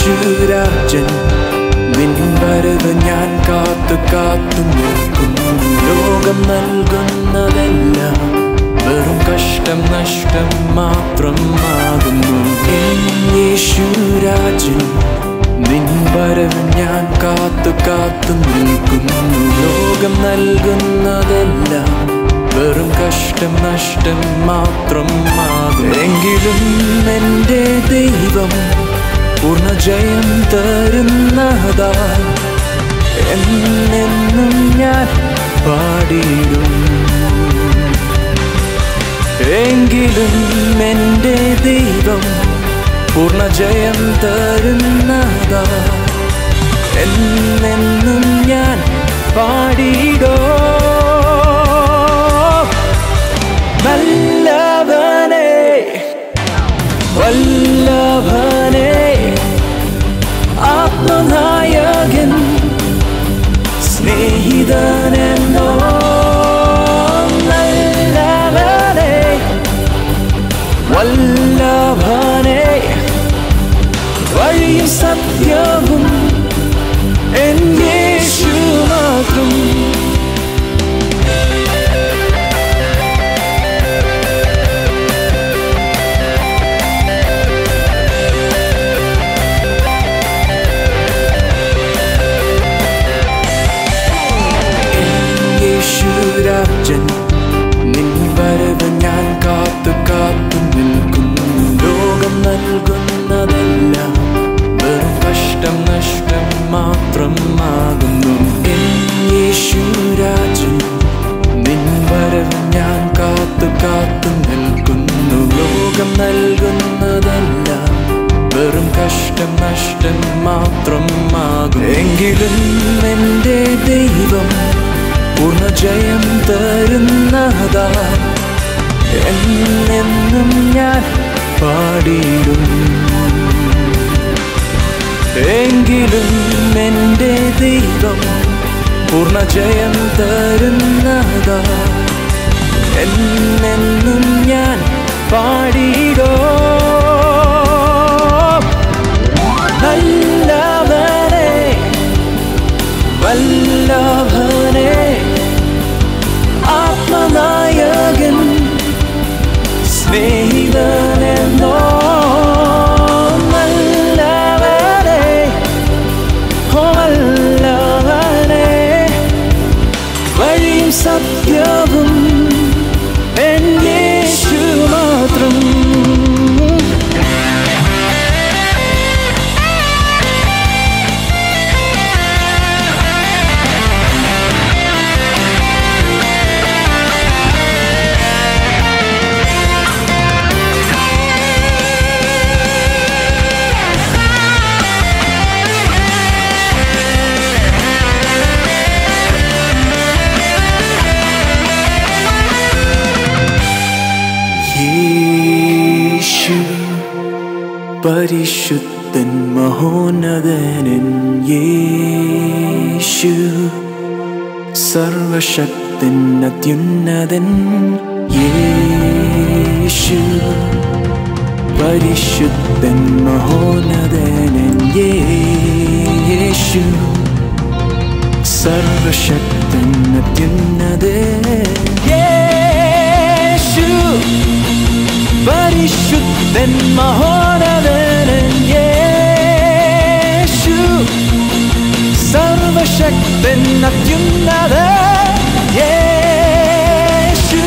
ശൂരാജൻ നിൻ വരവ് ഞാൻ കാത്തു കാത്തു നിൽക്കുന്നു. ലോകം നൽകുന്നതെല്ലാം വെറും കഷ്ടം നഷ്ടം മാത്രമാകുന്നു. യേശുരാജൻ നിൻ വരവ് ഞാൻ കാത്തു കാത്തു നിൽക്കുന്നു. ലോകം നൽകുന്നതെല്ലാം വെറും കഷ്ടം നഷ്ടം മാത്രമാകും. എങ്കിലും എൻ്റെ ദൈവം പൂർണ്ണ ജയം തരുന്നതാ എന്നെന്നും ഞാൻ പാടിയിടും. എങ്കിലും എൻ്റെ ദൈവം പൂർണ്ണ ജയം തരുന്നതാ എന്നെന്നും ഞാൻ പാടിയിടോ. വല്ലവനെ വല്ലവനെ ആത്മനായകൻ സ്നേഹിതനെന്നോ. നല്ലവനെ വല്ലവനെ വഴിയും സത്യവും എൻ യേശു മാത്രം. യേശുരാജൻ നിൻ വരവ് ഞാൻ കാത്തു കാത്തു നിൽക്കുന്നു. ലോകം നൽകുന്നതെല്ലാം വെറും കഷ്ടം നഷ്ടം മാത്രമാകുന്നു. യേശുരാജൻ നിൻ വരവ് ഞാൻ കാത്തു കാത്തു നിൽക്കുന്നു. ലോകം നൽകുന്നതെല്ലാം വെറും കഷ്ടം നഷ്ടം മാത്രമാകും. എങ്കിലും എൻ്റെ ദൈവം പൂർണ്ണ ജയം തരുന്നതാ എന്നെന്നും ഞാൻ പാടിയിടും. എങ്കിലും എൻ്റെ ദൈവം പൂർണ്ണ ജയം തരുന്നതാ എന്നെന്നും ഞാൻ പാടിയിടോ. വല്ലവനെ വല്ലവനെ ആത്മനായകൻ സ്നേഹിതനെന്നോ. നല്ലവനെ വല്ലവനെ വഴിയും സത്യവും എൻ യേശു മാത്രം. പരിശുദ്ധൻ മഹോന്നതനൻ യേശു സർവശക്തൻ അത്യുന്നതൻ യേശു. പരിശുദ്ധൻ മഹോന്നതനൻ യേശു സർവശക്തൻ അത്യുന്നതൻ യേശു. പരിശുദ്ധൻ മഹോന്നതൻ യേശു സർവശക്തൻ അത്യുന്നതൻ യേശു.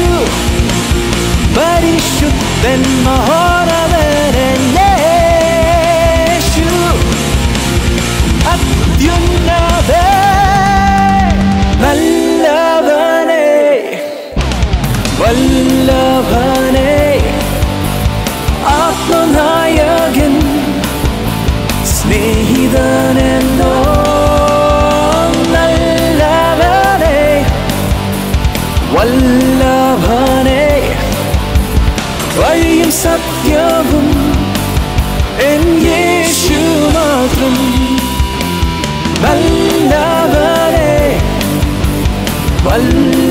പരിശുദ്ധൻ മഹോന്നതൻ യേശു അത്യുന്നതൻ. വല്ലവനെ വല്ലവനെ ആത്മനായകൻ സ്നേഹിതനെന്നോ. നല്ലവനെ വല്ലവനെ വഴിയും സത്യവും എൻ യേശു മാത്രം. വല്ലവനെ വല്ല